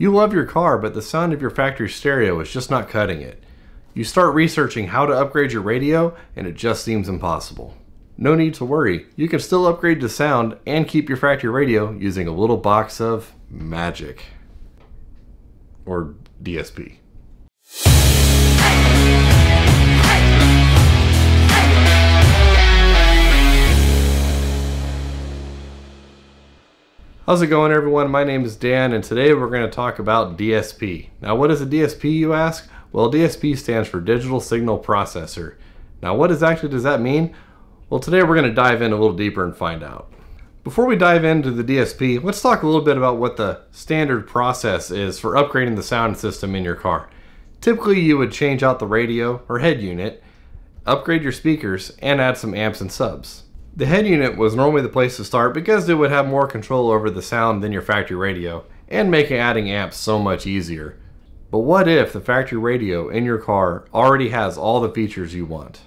You love your car, but the sound of your factory stereo is just not cutting it. You start researching how to upgrade your radio, and it just seems impossible. No need to worry, you can still upgrade the sound and keep your factory radio using a little box of magic. Or DSP. How's it going, everyone? My name is Dan, and today we're going to talk about DSP. Now, what is a DSP, you ask? Well, DSP stands for Digital Signal Processor. Now, what exactly does that mean? Well, today we're going to dive in a little deeper and find out. Before we dive into the DSP, let's talk a little bit about what the standard process is for upgrading the sound system in your car. Typically, you would change out the radio or head unit, upgrade your speakers, and add some amps and subs. The head unit was normally the place to start because it would have more control over the sound than your factory radio and making adding amps so much easier. But what if the factory radio in your car already has all the features you want?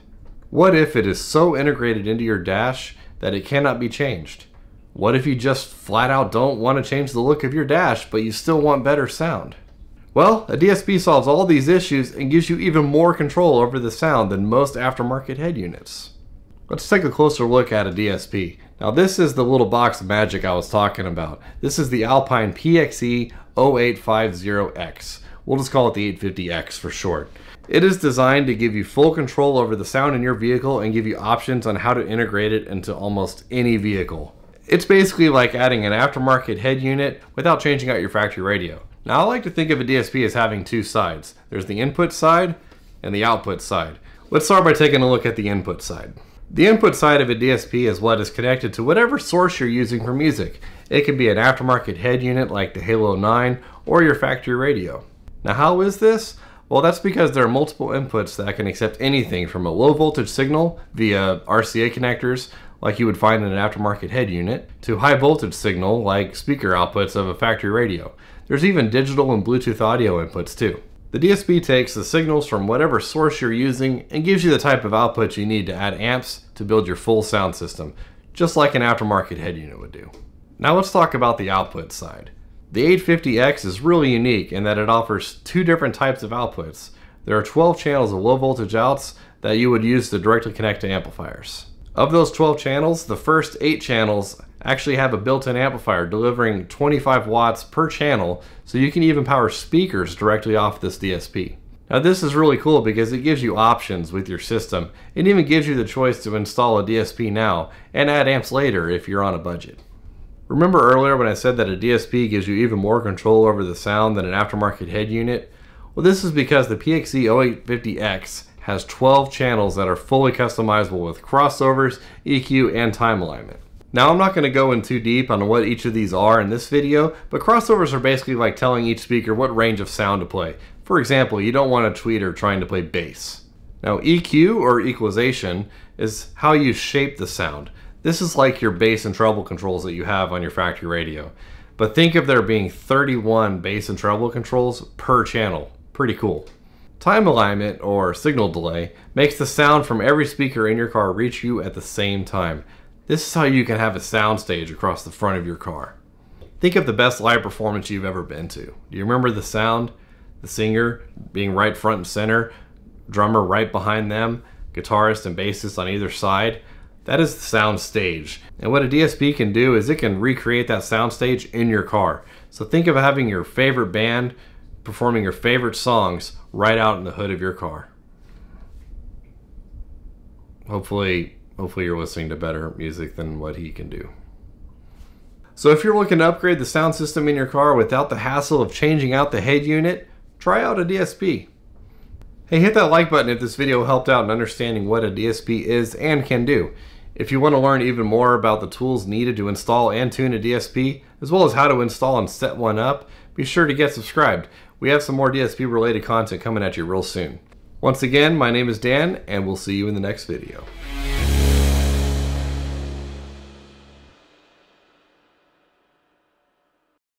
What if it is so integrated into your dash that it cannot be changed? What if you just flat out don't want to change the look of your dash, but you still want better sound? Well, a DSP solves all these issues and gives you even more control over the sound than most aftermarket head units. Let's take a closer look at a DSP. Now, this is the little box of magic I was talking about. This is the Alpine PXE 0850X. We'll just call it the 850X for short. It is designed to give you full control over the sound in your vehicle and give you options on how to integrate it into almost any vehicle. It's basically like adding an aftermarket head unit without changing out your factory radio. Now, I like to think of a DSP as having two sides. There's the input side and the output side. Let's start by taking a look at the input side. The input side of a DSP is what is connected to whatever source you're using for music. It can be an aftermarket head unit like the Halo 9 or your factory radio. Now, how is this? Well, that's because there are multiple inputs that can accept anything from a low voltage signal via RCA connectors like you would find in an aftermarket head unit to high voltage signal like speaker outputs of a factory radio. There's even digital and Bluetooth audio inputs too. The DSP takes the signals from whatever source you're using and gives you the type of output you need to add amps to build your full sound system, just like an aftermarket head unit would do. Now let's talk about the output side. The 850X is really unique in that it offers two different types of outputs. There are 12 channels of low voltage outs that you would use to directly connect to amplifiers. Of those 12 channels, the first 8 channels actually have a built-in amplifier delivering 25 watts per channel, so you can even power speakers directly off this DSP. Now, this is really cool because it gives you options with your system. It even gives you the choice to install a DSP now and add amps later if you're on a budget. Remember earlier when I said that a DSP gives you even more control over the sound than an aftermarket head unit? Well, this is because the PXE 0850X has 12 channels that are fully customizable with crossovers, EQ, and time alignment. Now, I'm not going to go in too deep on what each of these are in this video, but crossovers are basically like telling each speaker what range of sound to play. For example, you don't want a tweeter trying to play bass. Now, EQ, or equalization, is how you shape the sound. This is like your bass and treble controls that you have on your factory radio. But think of there being 31 bass and treble controls per channel. Pretty cool. Time alignment, or signal delay, makes the sound from every speaker in your car reach you at the same time. This is how you can have a sound stage across the front of your car. Think of the best live performance you've ever been to. Do you remember the sound? The singer being right front and center, drummer right behind them, guitarist and bassist on either side. That is the sound stage. And what a DSP can do is it can recreate that sound stage in your car. So think of having your favorite band performing your favorite songs right out in the hood of your car. Hopefully you're listening to better music than what he can do. So if you're looking to upgrade the sound system in your car without the hassle of changing out the head unit, try out a DSP. Hey, hit that like button if this video helped out in understanding what a DSP is and can do. If you want to learn even more about the tools needed to install and tune a DSP, as well as how to install and set one up, be sure to get subscribed. We have some more DSP related content coming at you real soon. Once again, my name is Dan, and we'll see you in the next video.